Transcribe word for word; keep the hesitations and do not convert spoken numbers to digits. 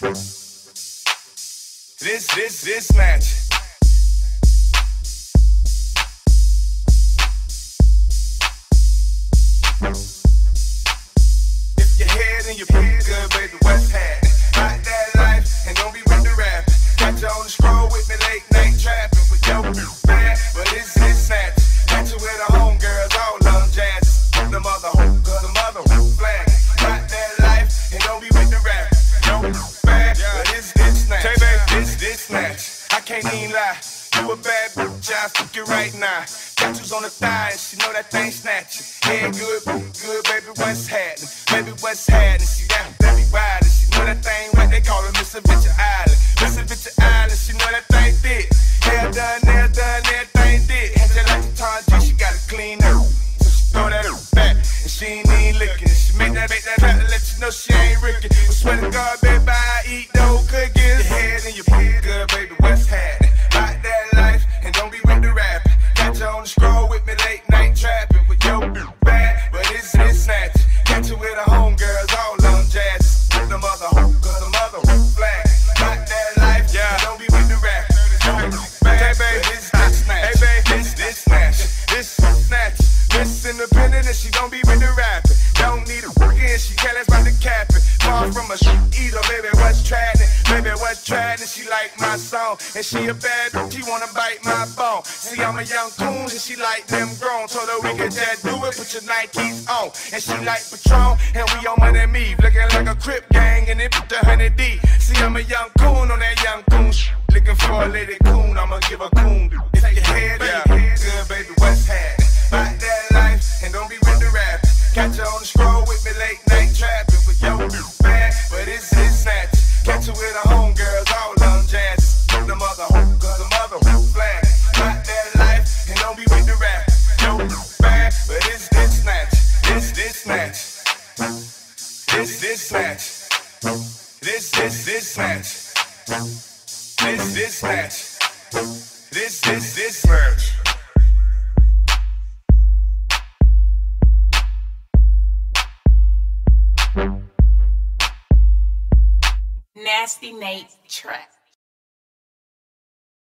This, this, this snatch. If your head and your feet good, baby, what's happening? Rock that life and don't be with the rap. Got you on the scroll with me late night trapping with your bad, but it's this snatch. Got you with the homegirls, all on jazz. The mother hoop, cause the mother hoop flag. Rock that life and don't be with the rap. Yo, bad, but it's this snatch. Hey, baby, this, this snatch. I can't even lie. You a bad bitch, I fuck you right now. Tattoos on the thighs, you know that thing snatchin'. Head good, good, baby, what's happening? Baby, what's happening? She got very wide, and she know that thing what they call her Mister Bitch Island. Mister Bitch Island, she know that thing thick. Hair done, hair done, everything thick. Had you like the Tom G, she got it clean up. So she throw that back, and she ain't even lickin'. And she make that, make that out to let you know she ain't rickin'. But swear to God, baby, I eat no cookies. Your head and your head good, baby, what's happening? Scroll with me late night trapping with your bad, but it's this snatch. Got you with the homegirls all on jazz. With the mother hoop, cause the mother hoop flag. Rock that life, yeah. Don't be with the rap. Don't be bad, hey, babe, it's this snatch. Hey, babe, it's this snatch. This snatch. Miss Independent and she don't be with the rapping. Don't need a freaking, she careless about the capping. Far from a street eater, baby, what's trapping? Baby, what's trapping? She like my song. And she a bad bitch, she wanna bite my bone. See, I'm a young coon, and she like them grown. Told her we could just do it, put your Nikes on. And she like Patron, and we on Money Me. Looking like a Crip gang, and it put the hundred D. See, I'm a young coon on that young coon sh. Looking for a lady coon, I'ma give a coon. It's like your head, yeah. Head good, baby, what's happening? Rock that life, and don't be with the rap. Got you on the scroll with me late night trapping with your bad, but it's this snatch. Got you with the homegirls all on jazz. The mother hoop, cause the mother hoop flag. Rock that life, and don't be with the rap. Yo, bad, but it's this snatch. This, this snatch. This, this snatch. This, this, this snatch. This, this snatch. This, this, this snatch. Nasty Nate track.